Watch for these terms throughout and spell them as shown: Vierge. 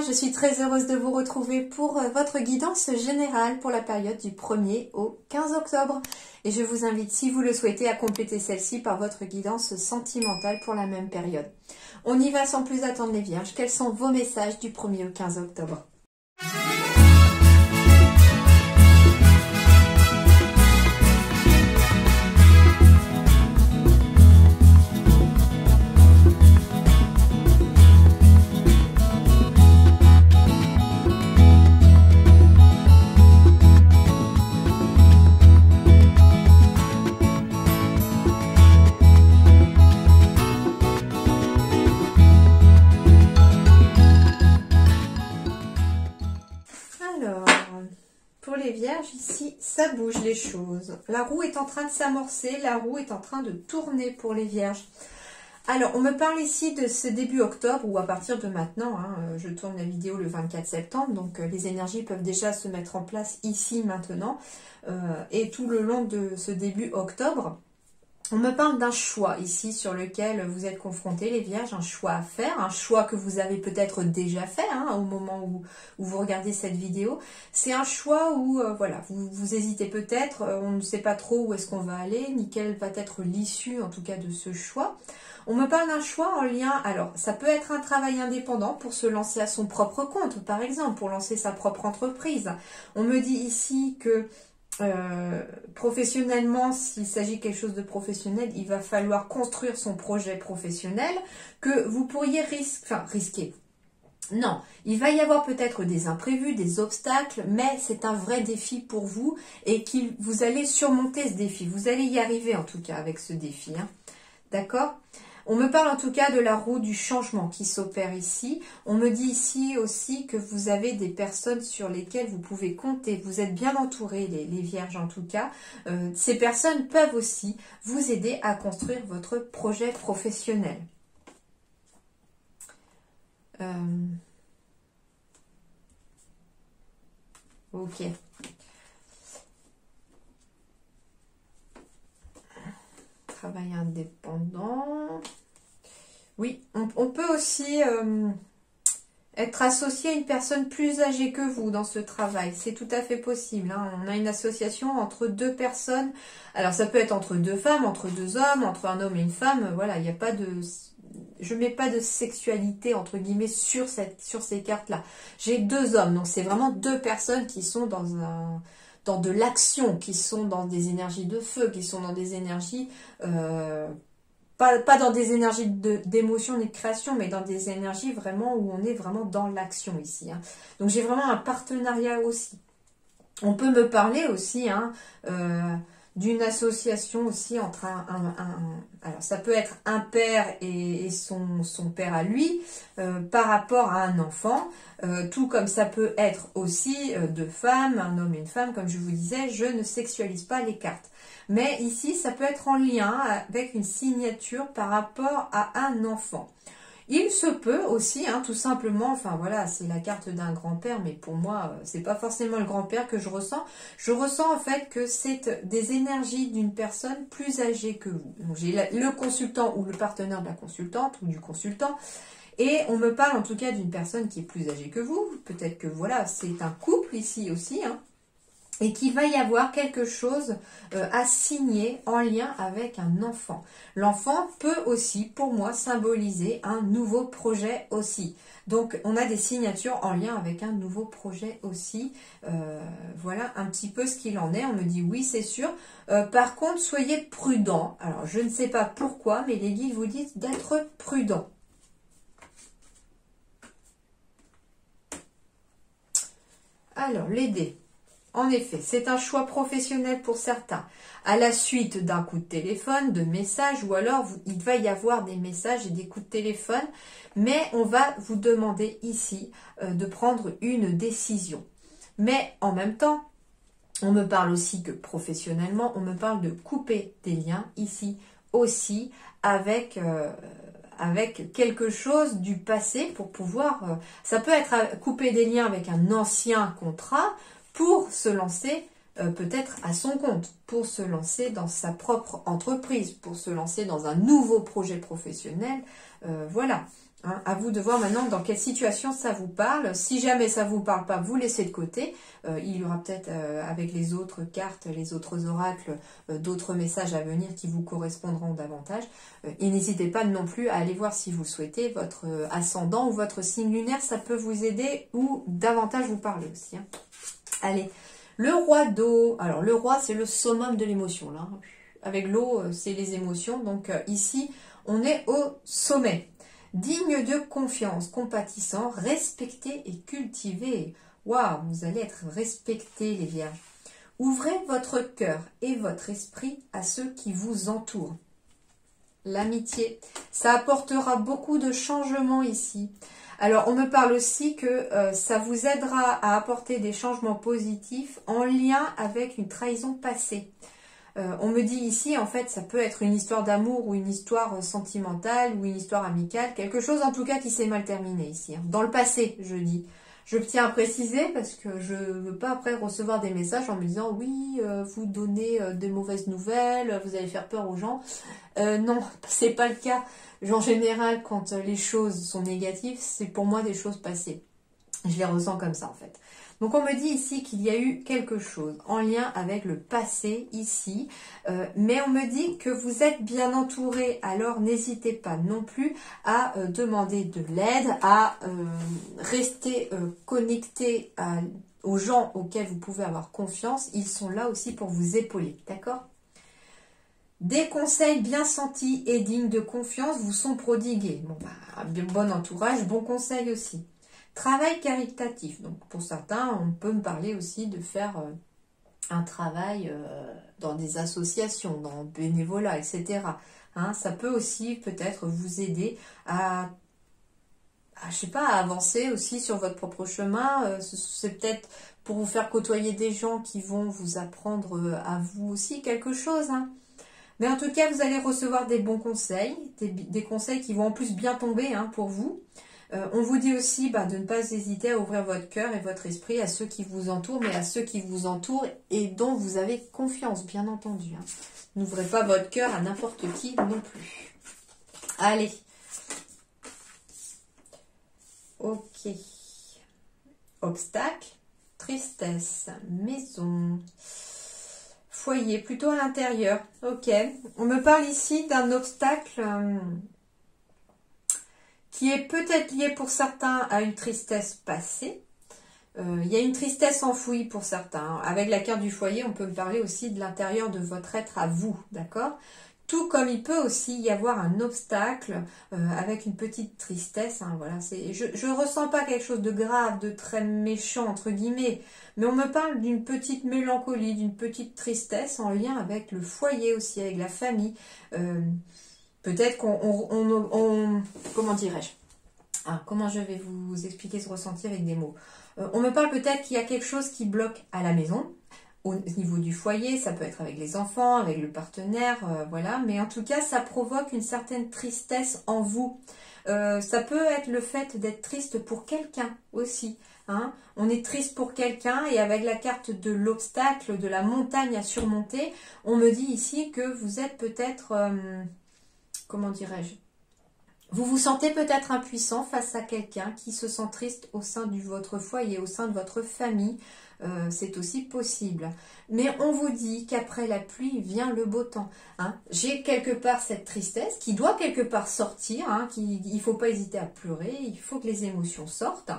Vierge, je suis très heureuse de vous retrouver pour votre guidance générale pour la période du 1er au 15 octobre. Et je vous invite, si vous le souhaitez, à compléter celle-ci par votre guidance sentimentale pour la même période. On y va sans plus attendre les Vierges. Quels sont vos messages du 1er au 15 octobre ? Vierge, ici, ça bouge les choses. La roue est en train de s'amorcer, la roue est en train de tourner pour les Vierges. Alors, on me parle ici de ce début octobre ou à partir de maintenant, je tourne la vidéo le 24 septembre, donc les énergies peuvent déjà se mettre en place ici, maintenant, et tout le long de ce début octobre. On me parle d'un choix ici sur lequel vous êtes confrontés les Vierges, un choix à faire, un choix que vous avez peut-être déjà fait au moment où vous regardez cette vidéo. C'est un choix où voilà, vous hésitez peut-être, on ne sait pas trop où est-ce qu'on va aller, ni quelle va être l'issue en tout cas de ce choix. On me parle d'un choix en lien, alors ça peut être un travail indépendant pour se lancer à son propre compte par exemple, pour lancer sa propre entreprise. On me dit ici que... professionnellement, s'il s'agit de quelque chose de professionnel, il va falloir construire son projet professionnel que vous pourriez risquer. Non, il va y avoir peut-être des imprévus, des obstacles, mais c'est un vrai défi pour vous et que vous allez surmonter ce défi. Vous allez y arriver en tout cas avec ce défi, D'accord ? On me parle en tout cas de la roue du changement qui s'opère ici. On me dit ici aussi que vous avez des personnes sur lesquelles vous pouvez compter. Vous êtes bien entourés, les Vierges en tout cas. Ces personnes peuvent aussi vous aider à construire votre projet professionnel. Ok. Travail indépendant. Oui, on peut aussi être associé à une personne plus âgée que vous dans ce travail. C'est tout à fait possible. On a une association entre deux personnes. Alors, ça peut être entre deux femmes, entre deux hommes, entre un homme et une femme. Voilà, il n'y a pas de... Je ne mets pas de sexualité, entre guillemets, sur ces cartes-là. J'ai deux hommes. Donc, c'est vraiment deux personnes qui sont dans un... dans de l'action, qui sont dans des énergies de feu, qui sont dans des énergies, pas dans des énergies d'émotion ni de création, mais dans des énergies vraiment où on est vraiment dans l'action ici. Donc j'ai vraiment un partenariat aussi. On peut me parler aussi d'une association aussi entre alors ça peut être un père et son père à lui par rapport à un enfant, tout comme ça peut être aussi deux femmes, un homme et une femme, comme je vous disais, je ne sexualise pas les cartes. Mais ici, ça peut être en lien avec une signature par rapport à un enfant. Il se peut aussi, tout simplement, enfin voilà, c'est la carte d'un grand-père, mais pour moi, c'est pas forcément le grand-père que je ressens. Je ressens en fait que c'est des énergies d'une personne plus âgée que vous. Donc j'ai le consultant ou le partenaire de la consultante ou du consultant, et on me parle en tout cas d'une personne qui est plus âgée que vous. Peut-être que voilà, c'est un couple ici aussi, et qu'il va y avoir quelque chose à signer en lien avec un enfant. L'enfant peut aussi, pour moi, symboliser un nouveau projet aussi. Donc, on a des signatures en lien avec un nouveau projet aussi. Voilà un petit peu ce qu'il en est. On me dit oui, c'est sûr. Par contre, soyez prudent. Alors, je ne sais pas pourquoi, mais les guides vous disent d'être prudent. Alors, les dés. En effet, c'est un choix professionnel pour certains. À la suite d'un coup de téléphone, de messages, ou alors il va y avoir des messages et des coups de téléphone, mais on va vous demander ici de prendre une décision. Mais en même temps, on me parle aussi que professionnellement, on me parle de couper des liens ici aussi avec... avec quelque chose du passé pour pouvoir... ça peut être couper des liens avec un ancien contrat, pour se lancer peut-être à son compte, pour se lancer dans sa propre entreprise, pour se lancer dans un nouveau projet professionnel. Voilà, Hein, à vous de voir maintenant dans quelle situation ça vous parle. Si jamais ça ne vous parle pas, vous laissez de côté. Il y aura peut-être avec les autres cartes, les autres oracles, d'autres messages à venir qui vous correspondront davantage. Et n'hésitez pas non plus à aller voir si vous souhaitez votre ascendant ou votre signe lunaire. Ça peut vous aider ou davantage vous parler aussi. Hein. Allez, le roi d'eau. Alors le roi, c'est le summum de l'émotion. Là, avec l'eau, c'est les émotions. Donc ici, on est au sommet. Digne de confiance, compatissant, respecté et cultivé. Waouh, vous allez être respecté, les vierges. Ouvrez votre cœur et votre esprit à ceux qui vous entourent. L'amitié, ça apportera beaucoup de changements ici. Alors, on me parle aussi que ça vous aidera à apporter des changements positifs en lien avec une trahison passée. On me dit ici, en fait, ça peut être une histoire d'amour ou une histoire sentimentale ou une histoire amicale, quelque chose en tout cas qui s'est mal terminé ici. Hein. Dans le passé, je dis. Je tiens à préciser parce que je ne veux pas après recevoir des messages en me disant « oui, vous donnez des mauvaises nouvelles, vous allez faire peur aux gens ». Non, c'est pas le cas. En général, quand les choses sont négatives, c'est pour moi des choses passées. Je les ressens comme ça en fait. Donc on me dit ici qu'il y a eu quelque chose en lien avec le passé ici, mais on me dit que vous êtes bien entouré, alors n'hésitez pas non plus à demander de l'aide, à rester connecté aux gens auxquels vous pouvez avoir confiance, ils sont là aussi pour vous épauler, d'accord ? Des conseils bien sentis et dignes de confiance vous sont prodigués. Bon, bah, bon entourage, bon conseil aussi. Travail caritatif, donc pour certains, on peut me parler aussi de faire un travail dans des associations, dans le bénévolat, etc. Hein, ça peut aussi peut-être vous aider à, je sais pas, à avancer aussi sur votre propre chemin. C'est peut-être pour vous faire côtoyer des gens qui vont vous apprendre à vous aussi quelque chose. Hein. Mais en tout cas, vous allez recevoir des bons conseils, des conseils qui vont en plus bien tomber hein, pour vous. On vous dit aussi de ne pas hésiter à ouvrir votre cœur et votre esprit à ceux qui vous entourent, mais à ceux qui vous entourent et dont vous avez confiance, bien entendu. Hein. N'ouvrez pas votre cœur à n'importe qui non plus. Allez. Ok. Obstacle, tristesse, maison, foyer, plutôt à l'intérieur. Ok. On me parle ici d'un obstacle... qui est peut-être lié pour certains à une tristesse passée. Il y a une tristesse enfouie pour certains. Avec la carte du foyer, on peut me parler aussi de l'intérieur de votre être à vous, d'accord ? Tout comme il peut aussi y avoir un obstacle avec une petite tristesse. Hein, voilà, je ne ressens pas quelque chose de grave, de très méchant, entre guillemets, mais on me parle d'une petite mélancolie, d'une petite tristesse en lien avec le foyer aussi, avec la famille. Peut-être qu'on comment dirais-je ? Ah, comment je vais vous expliquer ce ressenti avec des mots ? On me parle peut-être qu'il y a quelque chose qui bloque à la maison, au niveau du foyer, ça peut être avec les enfants, avec le partenaire, voilà. Mais en tout cas, ça provoque une certaine tristesse en vous. Ça peut être le fait d'être triste pour quelqu'un aussi. Hein, on est triste pour quelqu'un et avec la carte de l'obstacle, de la montagne à surmonter, on me dit ici que vous êtes peut-être... comment dirais-je? Vous vous sentez peut-être impuissant face à quelqu'un qui se sent triste au sein de votre foyer, au sein de votre famille. C'est aussi possible. Mais on vous dit qu'après la pluie vient le beau temps. Hein. J'ai quelque part cette tristesse qui doit quelque part sortir. Hein, il ne faut pas hésiter à pleurer. Il faut que les émotions sortent.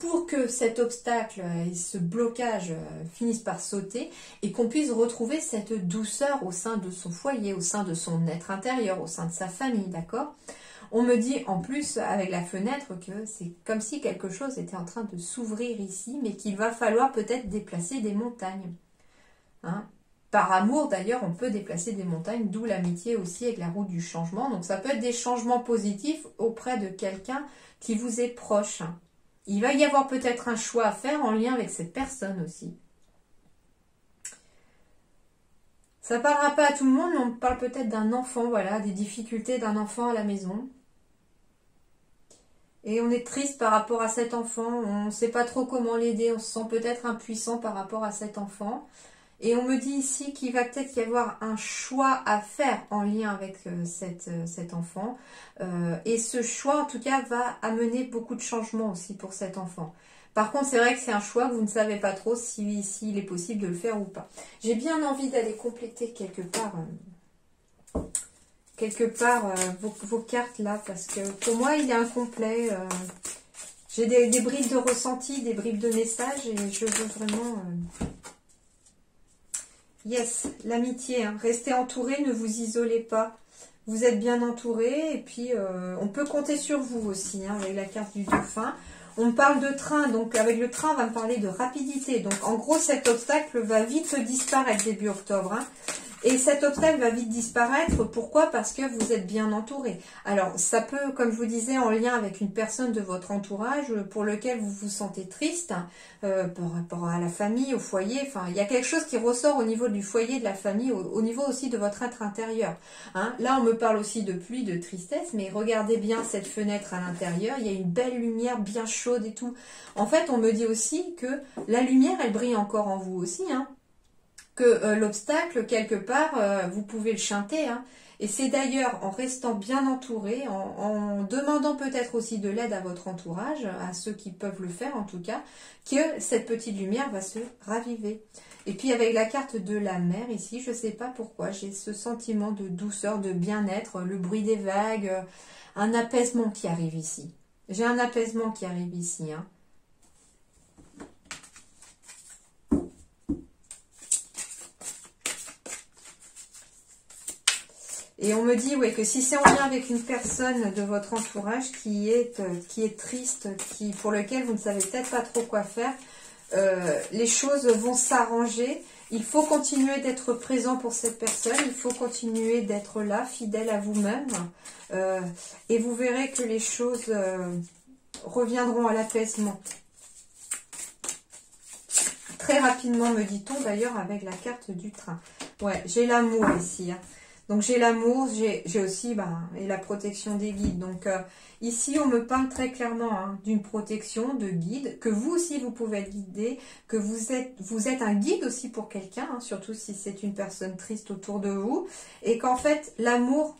Pour que cet obstacle et ce blocage finissent par sauter et qu'on puisse retrouver cette douceur au sein de son foyer, au sein de son être intérieur, au sein de sa famille, d'accord ? On me dit en plus avec la fenêtre que c'est comme si quelque chose était en train de s'ouvrir ici, mais qu'il va falloir peut-être déplacer des montagnes. Hein ? Par amour d'ailleurs, on peut déplacer des montagnes, d'où l'amitié aussi avec la roue du changement. Donc ça peut être des changements positifs auprès de quelqu'un qui vous est proche. Il va y avoir peut-être un choix à faire en lien avec cette personne aussi. Ça ne parlera pas à tout le monde, mais on parle peut-être d'un enfant, voilà, des difficultés d'un enfant à la maison. Et on est triste par rapport à cet enfant, on ne sait pas trop comment l'aider, on se sent peut-être impuissant par rapport à cet enfant. Et on me dit ici qu'il va peut-être y avoir un choix à faire en lien avec cet enfant. Et ce choix, en tout cas, va amener beaucoup de changements aussi pour cet enfant. Par contre, c'est vrai que c'est un choix que vous ne savez pas trop s'il est possible de le faire ou pas. J'ai bien envie d'aller compléter quelque part vos cartes là, parce que pour moi, il est incomplet. J'ai des bribes de ressenti, des bribes de messages, et je veux vraiment... Yes, l'amitié, hein. Restez entouré, ne vous isolez pas. Vous êtes bien entouré, et puis on peut compter sur vous aussi, hein, avec la carte du dauphin. On parle de train, donc avec le train, on va me parler de rapidité. Donc en gros, cet obstacle va vite disparaître début octobre, hein. Et cet obstacle va vite disparaître. Pourquoi? Parce que vous êtes bien entouré. Alors, ça peut, comme je vous disais, en lien avec une personne de votre entourage pour lequel vous vous sentez triste, hein, par rapport à la famille, au foyer. Enfin, il y a quelque chose qui ressort au niveau du foyer, de la famille, au niveau aussi de votre être intérieur. Hein. Là, on me parle aussi de pluie, de tristesse, mais regardez bien cette fenêtre à l'intérieur. Il y a une belle lumière bien chaude et tout. En fait, on me dit aussi que la lumière, elle brille encore en vous aussi, hein. Que l'obstacle, quelque part, vous pouvez le chanter. Hein. Et c'est d'ailleurs en restant bien entouré, en demandant peut-être aussi de l'aide à votre entourage, à ceux qui peuvent le faire en tout cas, que cette petite lumière va se raviver. Et puis avec la carte de la mer ici, je ne sais pas pourquoi, j'ai ce sentiment de douceur, de bien-être, le bruit des vagues, un apaisement qui arrive ici. J'ai un apaisement qui arrive ici, hein. Et on me dit ouais, que si c'est en lien avec une personne de votre entourage qui est triste, pour lequel vous ne savez peut-être pas trop quoi faire, les choses vont s'arranger. Il faut continuer d'être présent pour cette personne. Il faut continuer d'être là, fidèle à vous-même. Et vous verrez que les choses reviendront à l'apaisement. Très rapidement, me dit-on d'ailleurs, avec la carte du train. Ouais, j'ai l'amour ici, hein. Donc j'ai l'amour, j'ai aussi et la protection des guides. Donc ici on me parle très clairement, hein, d'une protection de guide, que vous aussi vous pouvez être guidé, que vous êtes un guide aussi pour quelqu'un, hein, surtout si c'est une personne triste autour de vous, et qu'en fait l'amour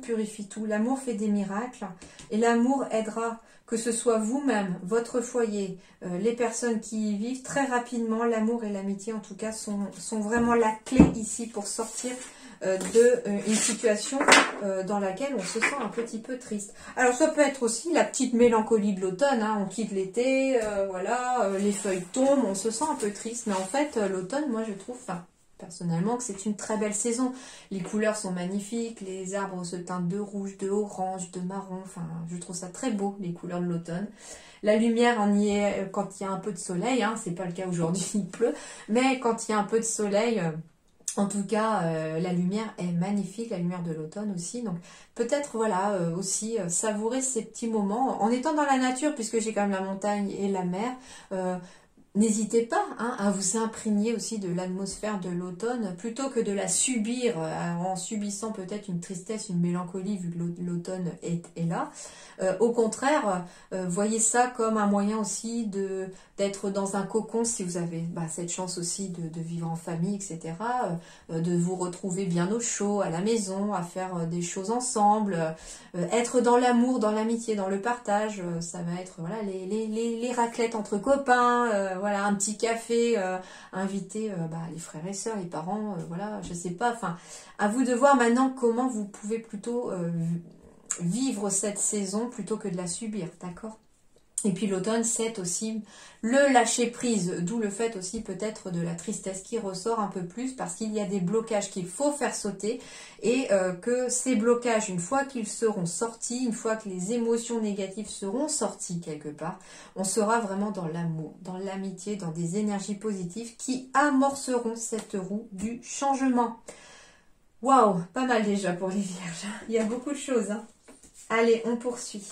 purifie tout, l'amour fait des miracles, et l'amour aidera, que ce soit vous-même, votre foyer, les personnes qui y vivent, très rapidement. L'amour et l'amitié en tout cas sont vraiment la clé ici pour sortir d'une situation dans laquelle on se sent un petit peu triste. Alors ça peut être aussi la petite mélancolie de l'automne, hein, on quitte l'été, voilà, les feuilles tombent, on se sent un peu triste, mais en fait l'automne, moi je trouve, personnellement, que c'est une très belle saison. Les couleurs sont magnifiques, les arbres se teintent de rouge, de orange, de marron, je trouve ça très beau, les couleurs de l'automne. La lumière, on y est quand il y a un peu de soleil, hein, c'est pas le cas aujourd'hui, il pleut, mais quand il y a un peu de soleil... En tout cas, la lumière est magnifique, la lumière de l'automne aussi. Donc peut-être, voilà, aussi savourer ces petits moments en étant dans la nature, puisque j'ai quand même la montagne et la mer. N'hésitez pas, hein, à vous imprégner aussi de l'atmosphère de l'automne, plutôt que de la subir en subissant peut-être une tristesse, une mélancolie, vu que l'automne est là. Au contraire, voyez ça comme un moyen aussi d'être dans un cocon, si vous avez cette chance aussi de vivre en famille, etc. De vous retrouver bien au chaud, à la maison, à faire des choses ensemble. Être dans l'amour, dans l'amitié, dans le partage. Ça va être, voilà, les raclettes entre copains, voilà, un petit café, inviter les frères et sœurs, les parents, voilà, je sais pas, à vous de voir maintenant comment vous pouvez plutôt vivre cette saison plutôt que de la subir, d'accord? Et puis l'automne, c'est aussi le lâcher-prise, d'où le fait aussi peut-être de la tristesse qui ressort un peu plus, parce qu'il y a des blocages qu'il faut faire sauter, et que ces blocages, une fois qu'ils seront sortis, une fois que les émotions négatives seront sorties quelque part, on sera vraiment dans l'amour, dans l'amitié, dans des énergies positives qui amorceront cette roue du changement. Waouh, pas mal déjà pour les vierges, il y a beaucoup de choses, hein. Allez, on poursuit.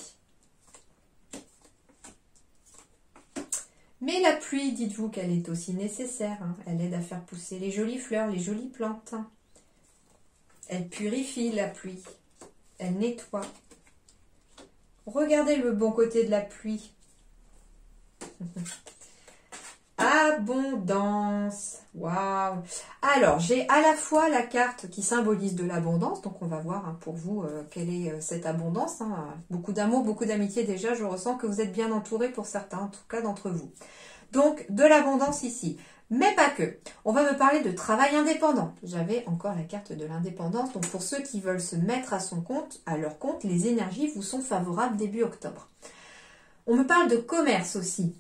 Mais la pluie, dites-vous qu'elle est aussi nécessaire, hein. Elle aide à faire pousser les jolies fleurs, les jolies plantes. Elle purifie la pluie, elle nettoie. Regardez le bon côté de la pluie. Ah, l'abondance. Waouh! Alors, j'ai à la fois la carte qui symbolise de l'abondance. Donc, on va voir pour vous quelle est cette abondance. Hein. Beaucoup d'amour, beaucoup d'amitié déjà. Je ressens que vous êtes bien entourés pour certains, en tout cas d'entre vous. Donc, de l'abondance ici. Mais pas que. On va me parler de travail indépendant. J'avais encore la carte de l'indépendance. Donc, pour ceux qui veulent se mettre à son compte, à leur compte, les énergies vous sont favorables début octobre. On me parle de commerce aussi.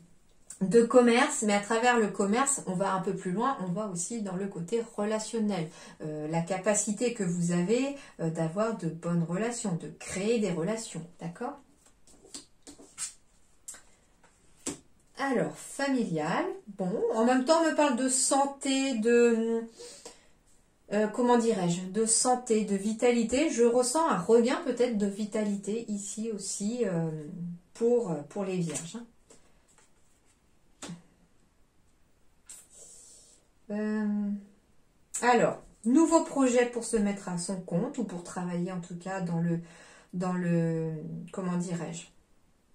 De commerce, mais à travers le commerce, on va un peu plus loin, on va aussi dans le côté relationnel. La capacité que vous avez d'avoir de bonnes relations, de créer des relations, d'accord? Alors, familial, bon, en même temps, on me parle de santé, de... comment dirais-je, de santé, de vitalité. Je ressens un regain peut-être de vitalité ici aussi pour les vierges. Hein. Alors, nouveau projet pour se mettre à son compte ou pour travailler en tout cas dans le comment dirais-je,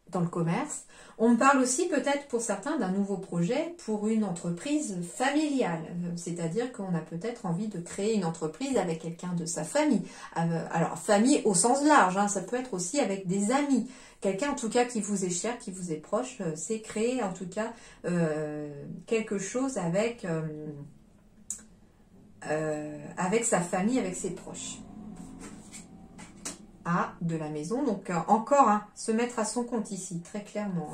dans le commerce. On me parle aussi peut-être pour certains d'un nouveau projet pour une entreprise familiale, c'est-à-dire qu'on a peut-être envie de créer une entreprise avec quelqu'un de sa famille. Alors, famille au sens large, hein, ça peut être aussi avec des amis. Quelqu'un en tout cas qui vous est cher, qui vous est proche, c'est créer en tout cas quelque chose avec, avec sa famille, avec ses proches. Ah, de la maison, donc encore, hein, se mettre à son compte ici, très clairement.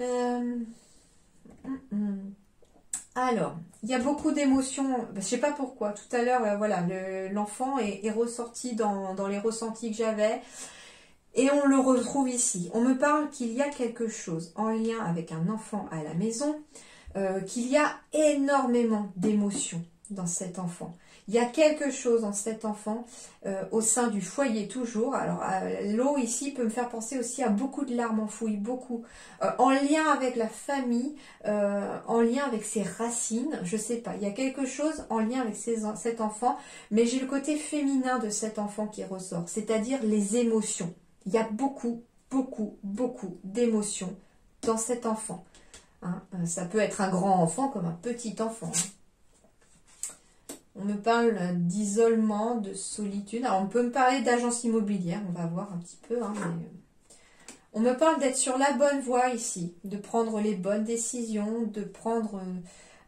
Hein. Alors, il y a beaucoup d'émotions, je ne sais pas pourquoi, tout à l'heure, voilà, l'enfant est ressorti dans les ressentis que j'avais. Et on le retrouve ici. On me parle qu'il y a quelque chose en lien avec un enfant à la maison, qu'il y a énormément d'émotions dans cet enfant. Il y a quelque chose dans cet enfant au sein du foyer toujours. Alors, l'eau ici peut me faire penser aussi à beaucoup de larmes enfouies, beaucoup. En lien avec la famille, en lien avec ses racines, je sais pas. Il y a quelque chose en lien avec cet enfant, mais j'ai le côté féminin de cet enfant qui ressort, c'est-à-dire les émotions. Il y a beaucoup, beaucoup, beaucoup d'émotions dans cet enfant. Hein, ça peut être un grand enfant comme un petit enfant. Hein. On me parle d'isolement, de solitude. Alors, on peut me parler d'agence immobilière. On va voir un petit peu. Hein, mais... On me parle d'être sur la bonne voie ici. De prendre les bonnes décisions. De prendre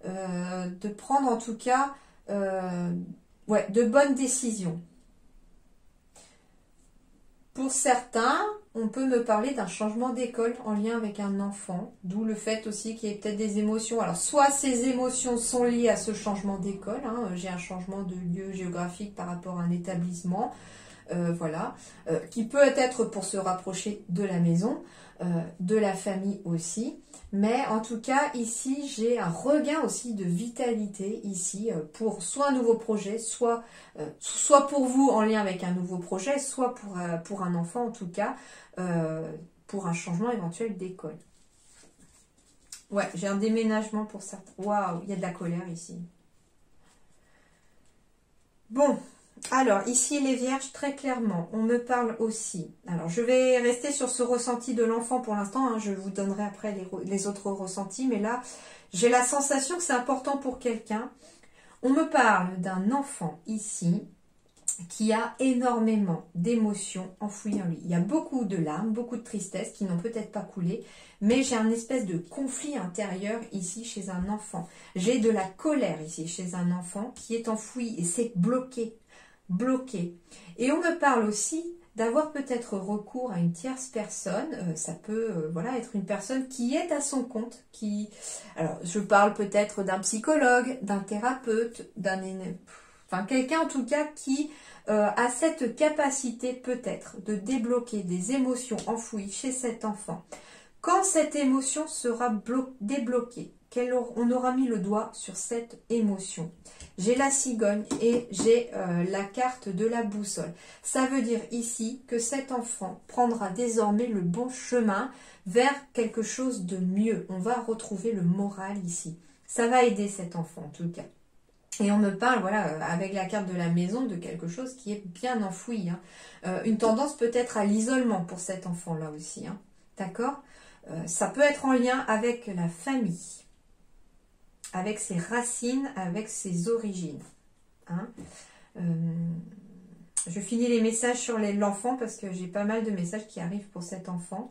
en tout cas ouais, de bonnes décisions. Pour certains, on peut me parler d'un changement d'école en lien avec un enfant. D'où le fait aussi qu'il y ait peut-être des émotions. Alors, soit ces émotions sont liées à ce changement d'école. Hein, j'ai un changement de lieu géographique par rapport à un établissement. Voilà. Qui peut être pour se rapprocher de la maison, de la famille aussi. Mais en tout cas, ici, j'ai un regain aussi de vitalité ici pour soit un nouveau projet, soit pour vous en lien avec un nouveau projet, soit pour un enfant en tout cas, pour un changement éventuel d'école. Ouais, j'ai un déménagement pour certains. Waouh, il y a de la colère ici. Bon. Alors, ici, les Vierges, très clairement, on me parle aussi. Alors, je vais rester sur ce ressenti de l'enfant pour l'instant. Hein, je vous donnerai après les autres ressentis. Mais là, j'ai la sensation que c'est important pour quelqu'un. On me parle d'un enfant ici qui a énormément d'émotions enfouies en lui. Il y a beaucoup de larmes, beaucoup de tristesse qui n'ont peut-être pas coulé, mais j'ai un espèce de conflit intérieur ici chez un enfant. J'ai de la colère ici chez un enfant qui est enfoui et c'est bloqué. Et on me parle aussi d'avoir peut-être recours à une tierce personne, ça peut voilà, être une personne qui est à son compte, qui... Alors, je parle peut-être d'un psychologue, d'un thérapeute, enfin, quelqu'un en tout cas qui a cette capacité peut-être de débloquer des émotions enfouies chez cet enfant. Quand cette émotion sera débloquée, on aura mis le doigt sur cette émotion. J'ai la cigogne et j'ai la carte de la boussole. Ça veut dire ici que cet enfant prendra désormais le bon chemin vers quelque chose de mieux. On va retrouver le moral ici. Ça va aider cet enfant en tout cas. Et on me parle, voilà, avec la carte de la maison, de quelque chose qui est bien enfoui. Hein. Une tendance peut-être à l'isolement pour cet enfant-là aussi. Hein. D'accord ? Ça peut être en lien avec la famille, avec ses racines, avec ses origines. Hein. Je finis les messages sur l'enfant parce que j'ai pas mal de messages qui arrivent pour cet enfant.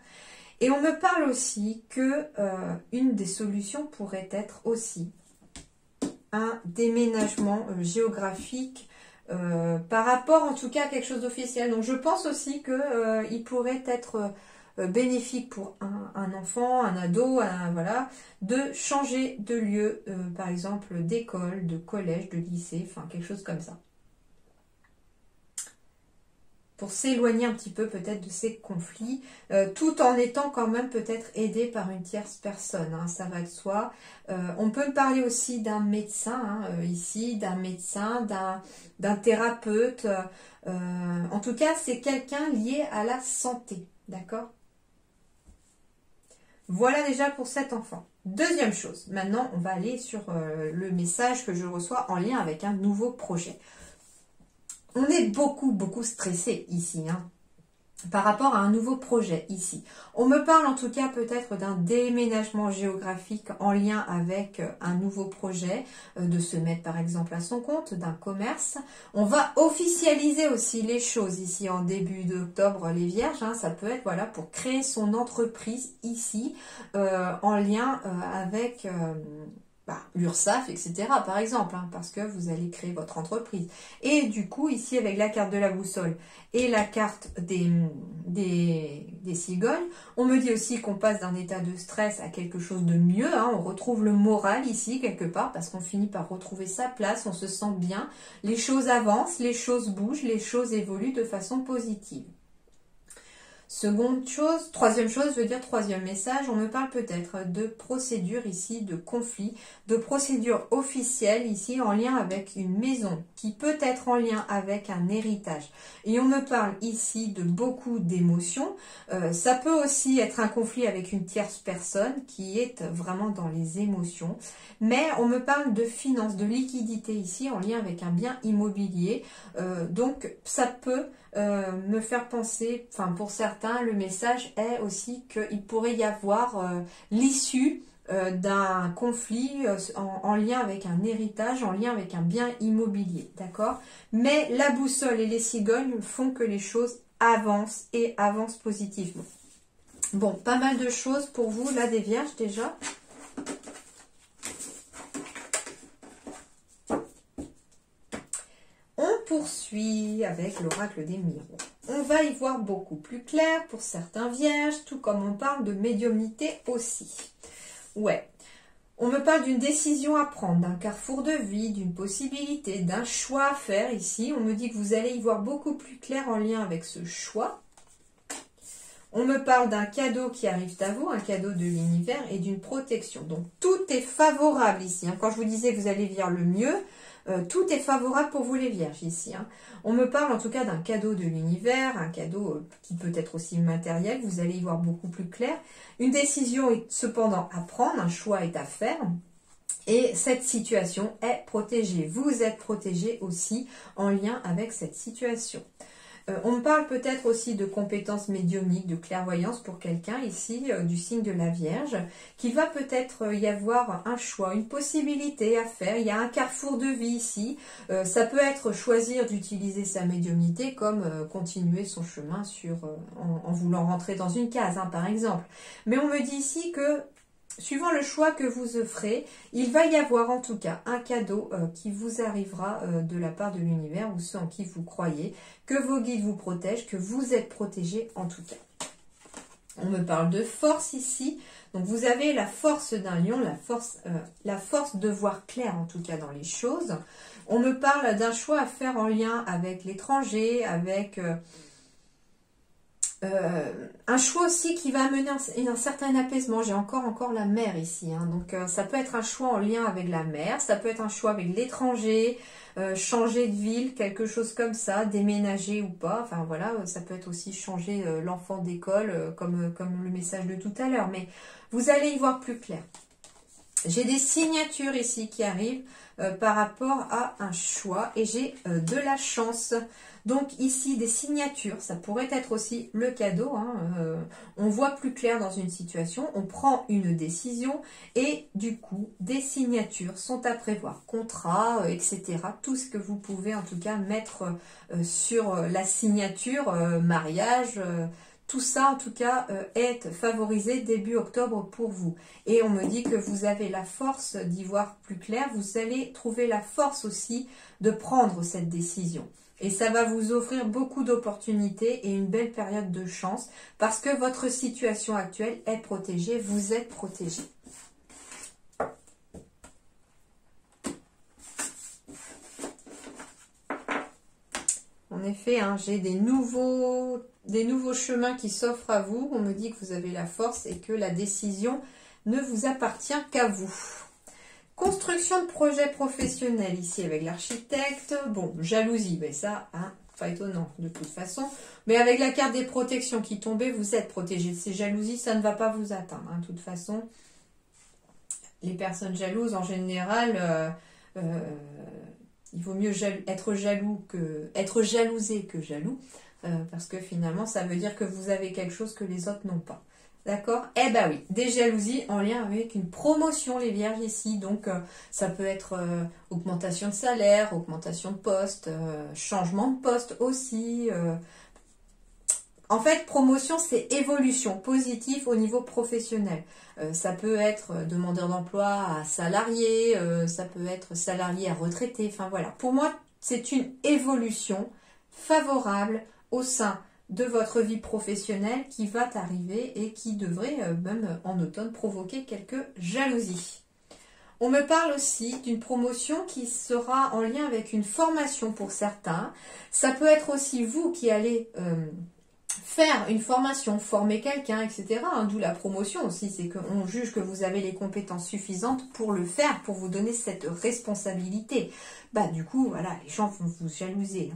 Et on me parle aussi que une des solutions pourrait être aussi un déménagement géographique par rapport en tout cas à quelque chose d'officiel. Donc je pense aussi qu'il pourrait être bénéfique pour un enfant, un ado, voilà, de changer de lieu, par exemple d'école, de collège, de lycée, enfin quelque chose comme ça. Pour s'éloigner un petit peu peut-être de ces conflits, tout en étant quand même peut-être aidé par une tierce personne, hein, ça va de soi. On peut me parler aussi d'un médecin, hein, ici, d'un médecin, d'un thérapeute. En tout cas, c'est quelqu'un lié à la santé, d'accord? Voilà déjà pour cet enfant. Deuxième chose, maintenant on va aller sur le message que je reçois en lien avec un nouveau projet. On est beaucoup stressé ici, hein, par rapport à un nouveau projet ici. On me parle en tout cas peut-être d'un déménagement géographique en lien avec un nouveau projet, de se mettre par exemple à son compte, d'un commerce. On va officialiser aussi les choses ici en début d'octobre, les vierges. Hein, ça peut être voilà pour créer son entreprise ici en lien avec... l'URSSAF, etc. par exemple, hein, parce que vous allez créer votre entreprise. Et du coup, ici, avec la carte de la boussole et la carte des cigognes, on me dit aussi qu'on passe d'un état de stress à quelque chose de mieux, hein, on retrouve le moral ici, quelque part, parce qu'on finit par retrouver sa place, on se sent bien, les choses avancent, les choses bougent, les choses évoluent de façon positive. Seconde chose, troisième chose, je veux dire troisième message, on me parle peut-être de procédure ici, de conflit, de procédure officielle ici en lien avec une maison qui peut être en lien avec un héritage. Et on me parle ici de beaucoup d'émotions. Ça peut aussi être un conflit avec une tierce personne qui est vraiment dans les émotions. Mais on me parle de finances, de liquidité ici en lien avec un bien immobilier. Donc ça peut... me faire penser, enfin pour certains, le message est aussi qu'il pourrait y avoir l'issue d'un conflit en lien avec un héritage, en lien avec un bien immobilier, d'accord? Mais la boussole et les cigognes font que les choses avancent et avancent positivement. Bon, pas mal de choses pour vous, là, des vierges déjà. Poursuit avec l'oracle des miroirs. On va y voir beaucoup plus clair pour certains vierges, tout comme on parle de médiumnité aussi. Ouais, on me parle d'une décision à prendre, d'un carrefour de vie, d'une possibilité, d'un choix à faire ici. On me dit que vous allez y voir beaucoup plus clair en lien avec ce choix. On me parle d'un cadeau qui arrive à vous, un cadeau de l'univers et d'une protection. Donc, tout est favorable ici. Quand je vous disais que vous allez vivre le mieux, tout est favorable pour vous les vierges ici. Hein. On me parle en tout cas d'un cadeau de l'univers, un cadeau qui peut être aussi matériel, vous allez y voir beaucoup plus clair. Une décision est cependant à prendre, un choix est à faire. Et cette situation est protégée. Vous êtes protégé aussi en lien avec cette situation. On me parle peut-être aussi de compétences médiumniques, de clairvoyance pour quelqu'un ici du signe de la Vierge, qu'il va peut-être y avoir un choix, une possibilité à faire. Il y a un carrefour de vie ici. Ça peut être choisir d'utiliser sa médiumnité comme continuer son chemin sur, en voulant rentrer dans une case, hein, par exemple. Mais on me dit ici que... suivant le choix que vous offrez, il va y avoir en tout cas un cadeau qui vous arrivera de la part de l'univers ou ceux en qui vous croyez, que vos guides vous protègent, que vous êtes protégés en tout cas. On me parle de force ici, donc vous avez la force d'un lion, la force de voir clair en tout cas dans les choses. On me parle d'un choix à faire en lien avec l'étranger, avec... un choix aussi qui va amener un certain apaisement. J'ai encore la mer ici, hein. Donc ça peut être un choix en lien avec la mer, ça peut être un choix avec l'étranger, changer de ville, quelque chose comme ça, déménager ou pas, enfin voilà, ça peut être aussi changer l'enfant d'école, comme le message de tout à l'heure, mais vous allez y voir plus clair. J'ai des signatures ici qui arrivent par rapport à un choix et j'ai de la chance. Donc ici, des signatures, ça pourrait être aussi le cadeau. On voit plus clair dans une situation, on prend une décision et du coup, des signatures sont à prévoir. Contrat, etc. Tout ce que vous pouvez en tout cas mettre sur la signature, mariage, tout ça, en tout cas, est favorisé début octobre pour vous. Et on me dit que vous avez la force d'y voir plus clair. Vous allez trouver la force aussi de prendre cette décision. Et ça va vous offrir beaucoup d'opportunités et une belle période de chance parce que votre situation actuelle est protégée. Vous êtes protégé. En effet, j'ai des nouveaux chemins qui s'offrent à vous. On me dit que vous avez la force et que la décision ne vous appartient qu'à vous. Construction de projet professionnel ici avec l'architecte. Bon, jalousie, mais ça, pas étonnant de toute façon. Mais avec la carte des protections qui tombait, vous êtes protégé. Ces jalousies, ça ne va pas vous atteindre. De toute façon, les personnes jalouses, en général... il vaut mieux être jalousé que jaloux, parce que finalement, ça veut dire que vous avez quelque chose que les autres n'ont pas. D'accord? Eh ben oui, des jalousies en lien avec une promotion, les vierges ici. Donc, ça peut être augmentation de salaire, augmentation de poste, changement de poste aussi. En fait, promotion, c'est évolution positive au niveau professionnel. Ça peut être demandeur d'emploi à salarié, ça peut être salarié à retraité. Enfin voilà, pour moi, c'est une évolution favorable au sein de votre vie professionnelle qui va arriver et qui devrait, même en automne, provoquer quelques jalousies. On me parle aussi d'une promotion qui sera en lien avec une formation pour certains. Ça peut être aussi vous qui allez... faire une formation, former quelqu'un, etc. D'où la promotion aussi, c'est qu'on juge que vous avez les compétences suffisantes pour le faire, pour vous donner cette responsabilité. Bah du coup, voilà, les gens vont vous jalouser.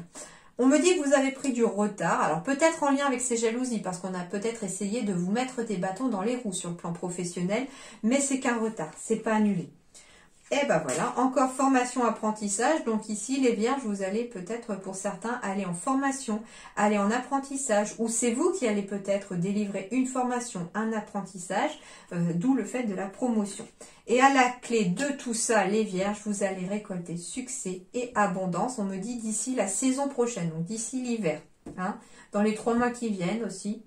On me dit que vous avez pris du retard, alors peut-être en lien avec ces jalousies, parce qu'on a peut-être essayé de vous mettre des bâtons dans les roues sur le plan professionnel, mais c'est qu'un retard, c'est pas annulé. Et ben voilà, encore formation apprentissage. Donc ici, les vierges, vous allez peut-être, pour certains, aller en formation, aller en apprentissage, ou c'est vous qui allez peut-être délivrer une formation, un apprentissage, d'où le fait de la promotion. Et à la clé de tout ça, les vierges, vous allez récolter succès et abondance. On me dit d'ici la saison prochaine, donc d'ici l'hiver, dans les 3 mois qui viennent aussi.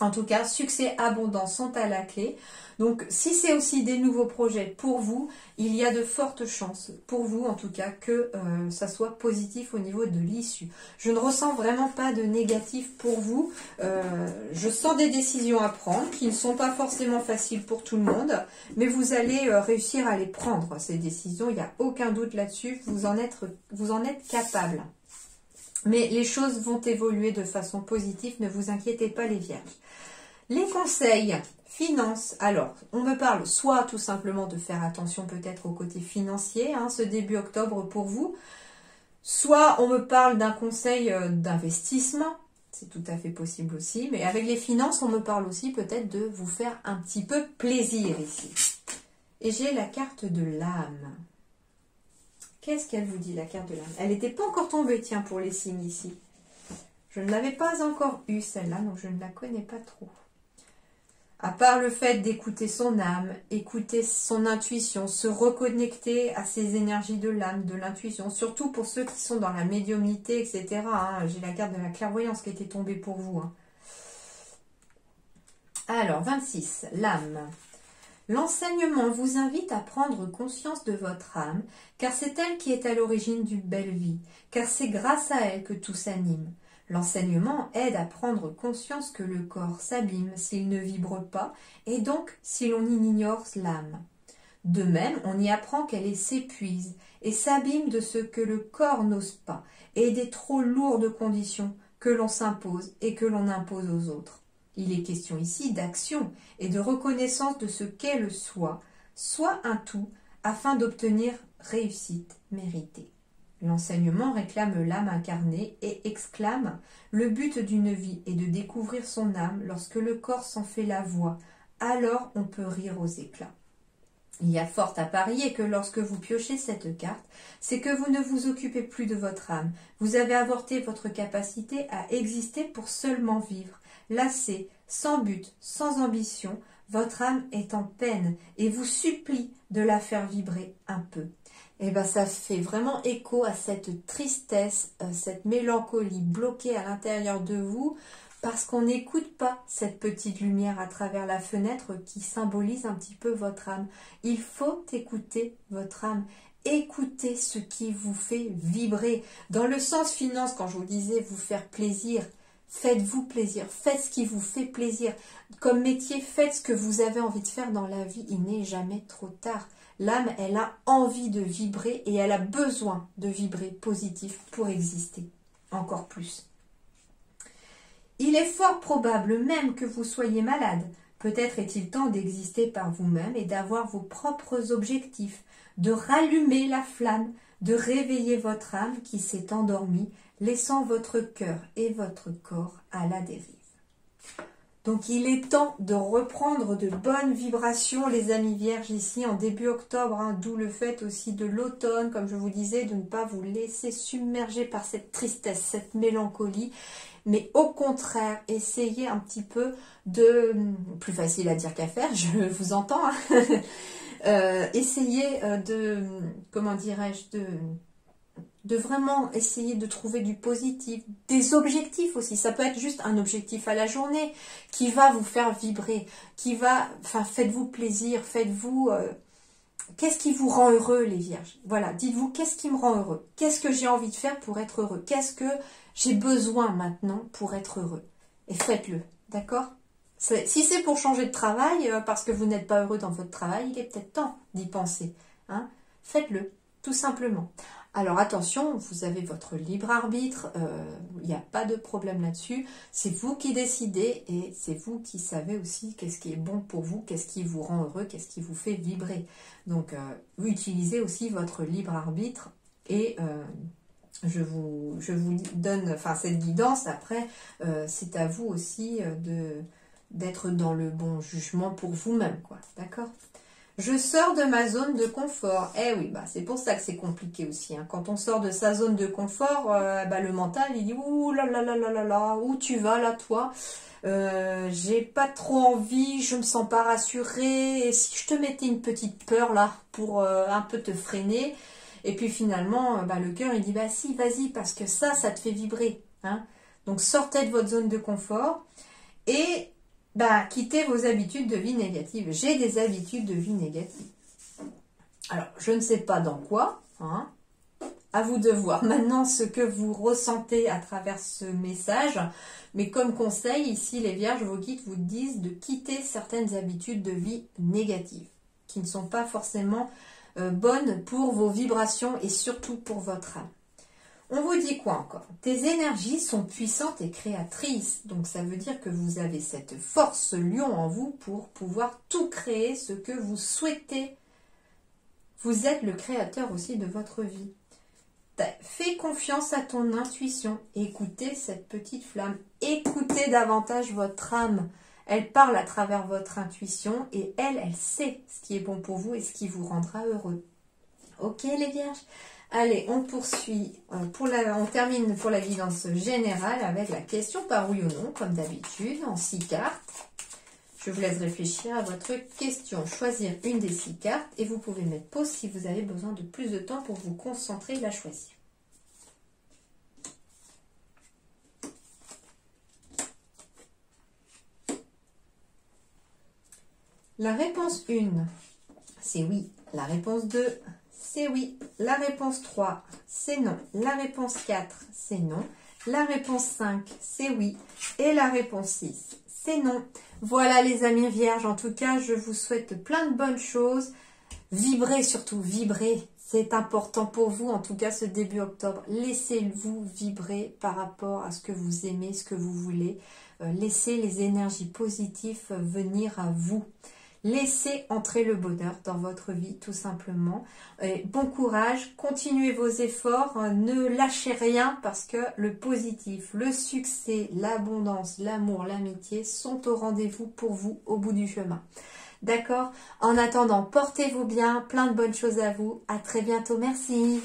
En tout cas, succès, abondance sont à la clé. Donc, si c'est aussi des nouveaux projets pour vous, il y a de fortes chances pour vous, en tout cas, que ça soit positif au niveau de l'issue. Je ne ressens vraiment pas de négatif pour vous. Je sens des décisions à prendre qui ne sont pas forcément faciles pour tout le monde, mais vous allez réussir à les prendre, ces décisions. Il n'y a aucun doute là-dessus. Vous en êtes capable. Mais les choses vont évoluer de façon positive, ne vous inquiétez pas les vierges. Les conseils, finances, alors on me parle soit tout simplement de faire attention peut-être au côté financier, ce début octobre pour vous, soit on me parle d'un conseil d'investissement, c'est tout à fait possible aussi, mais avec les finances on me parle aussi peut-être de vous faire un petit peu plaisir ici. Et j'ai la carte de l'âme. Qu'est-ce qu'elle vous dit, la carte de l'âme? Elle n'était pas encore tombée, tiens, pour les signes ici. Je ne l'avais pas encore eue, celle-là, donc je ne la connais pas trop. À part le fait d'écouter son âme, écouter son intuition, se reconnecter à ses énergies de l'âme, de l'intuition, surtout pour ceux qui sont dans la médiumnité, etc. J'ai la carte de la clairvoyance qui était tombée pour vous. Alors, 26, l'âme. L'enseignement vous invite à prendre conscience de votre âme, car c'est elle qui est à l'origine d'une belle vie, car c'est grâce à elle que tout s'anime. L'enseignement aide à prendre conscience que le corps s'abîme s'il ne vibre pas, et donc si l'on ignore l'âme. De même, on y apprend qu'elle s'épuise et s'abîme de ce que le corps n'ose pas, et des trop lourdes conditions que l'on s'impose et que l'on impose aux autres. Il est question ici d'action et de reconnaissance de ce qu'est le soi, soit un tout, afin d'obtenir réussite méritée. L'enseignement réclame l'âme incarnée et exclame « Le but d'une vie est de découvrir son âme lorsque le corps s'en fait la voix, alors on peut rire aux éclats. » Il y a fort à parier que lorsque vous piochez cette carte, c'est que vous ne vous occupez plus de votre âme. Vous avez avorté votre capacité à exister pour seulement vivre. Lassé, sans but, sans ambition, votre âme est en peine et vous supplie de la faire vibrer un peu. Et bien ça fait vraiment écho à cette tristesse, à cette mélancolie bloquée à l'intérieur de vous, parce qu'on n'écoute pas cette petite lumière à travers la fenêtre qui symbolise un petit peu votre âme. Il faut écouter votre âme. Écoutez ce qui vous fait vibrer. Dans le sens finance, quand je vous disais vous faire plaisir, faites-vous plaisir. Faites ce qui vous fait plaisir. Comme métier, faites ce que vous avez envie de faire dans la vie. Il n'est jamais trop tard. L'âme, elle a envie de vibrer et elle a besoin de vibrer positif pour exister encore plus. Il est fort probable même que vous soyez malade. Peut-être est-il temps d'exister par vous-même et d'avoir vos propres objectifs, de rallumer la flamme, de réveiller votre âme qui s'est endormie, laissant votre cœur et votre corps à la dérive. Donc il est temps de reprendre de bonnes vibrations, les amis vierges, ici en début octobre, hein, d'où le fait aussi de l'automne, comme je vous disais, de ne pas vous laisser submerger par cette tristesse, cette mélancolie, mais au contraire, essayez un petit peu de, plus facile à dire qu'à faire, je vous entends, hein, essayez de, comment dirais-je, de vraiment essayer de trouver du positif, des objectifs aussi. Ça peut être juste un objectif à la journée qui va vous faire vibrer, qui va, enfin, faites-vous plaisir, faites-vous... qu'est-ce qui vous rend heureux, les vierges? Voilà, dites-vous, qu'est-ce qui me rend heureux? Qu'est-ce que j'ai envie de faire pour être heureux? Qu'est-ce que j'ai besoin maintenant pour être heureux? Et faites-le, d'accord? Si c'est pour changer de travail, parce que vous n'êtes pas heureux dans votre travail, il est peut-être temps d'y penser, hein? Faites-le, tout simplement. Alors attention, vous avez votre libre arbitre, il n'y a pas de problème là-dessus. C'est vous qui décidez et c'est vous qui savez aussi qu'est-ce qui est bon pour vous, qu'est-ce qui vous rend heureux, qu'est-ce qui vous fait vibrer. Donc utilisez aussi votre libre arbitre et je vous donne, enfin, cette guidance. Après, c'est à vous aussi d'être dans le bon jugement pour vous-même, quoi, d'accord ? Je sors de ma zone de confort. Eh oui, bah c'est pour ça que c'est compliqué aussi, hein. Quand on sort de sa zone de confort, bah, le mental, il dit « Ouh là là là là là là, où tu vas là, toi ? J'ai pas trop envie, je me sens pas rassurée. Et si je te mettais une petite peur là pour un peu te freiner ?» Et puis finalement, bah, le cœur, il dit « Bah si, vas-y, parce que ça te fait vibrer. Hein » Donc sortez de votre zone de confort et... bah, quittez vos habitudes de vie négatives. J'ai des habitudes de vie négatives. Alors, je ne sais pas dans quoi, hein. À vous de voir maintenant ce que vous ressentez à travers ce message. Mais comme conseil, ici, les vierges, vos guides vous disent de quitter certaines habitudes de vie négatives qui ne sont pas forcément bonnes pour vos vibrations et surtout pour votre âme. On vous dit quoi encore? Tes énergies sont puissantes et créatrices. Donc ça veut dire que vous avez cette force lion en vous pour pouvoir tout créer, ce que vous souhaitez. Vous êtes le créateur aussi de votre vie. Fais confiance à ton intuition. Écoutez cette petite flamme. Écoutez davantage votre âme. Elle parle à travers votre intuition et elle sait ce qui est bon pour vous et ce qui vous rendra heureux. Ok les vierges? Allez, on poursuit, on termine pour la guidance générale avec la question par oui ou non, comme d'habitude, en 6 cartes. Je vous laisse réfléchir à votre question, choisir une des 6 cartes et vous pouvez mettre pause si vous avez besoin de plus de temps pour vous concentrer et la choisir. La réponse 1, c'est oui. La réponse 2, c'est oui. La réponse 3, c'est non. La réponse 4, c'est non. La réponse 5, c'est oui. Et la réponse 6, c'est non. Voilà les amis vierges. En tout cas, je vous souhaite plein de bonnes choses. Vibrez surtout, vibrez. C'est important pour vous, en tout cas ce début octobre. Laissez-vous vibrer par rapport à ce que vous aimez, ce que vous voulez. Laissez les énergies positives venir à vous. Laissez entrer le bonheur dans votre vie, tout simplement. Et bon courage, continuez vos efforts, ne lâchez rien parce que le positif, le succès, l'abondance, l'amour, l'amitié sont au rendez-vous pour vous au bout du chemin. D'accord ? En attendant, portez-vous bien, plein de bonnes choses à vous. À très bientôt, merci.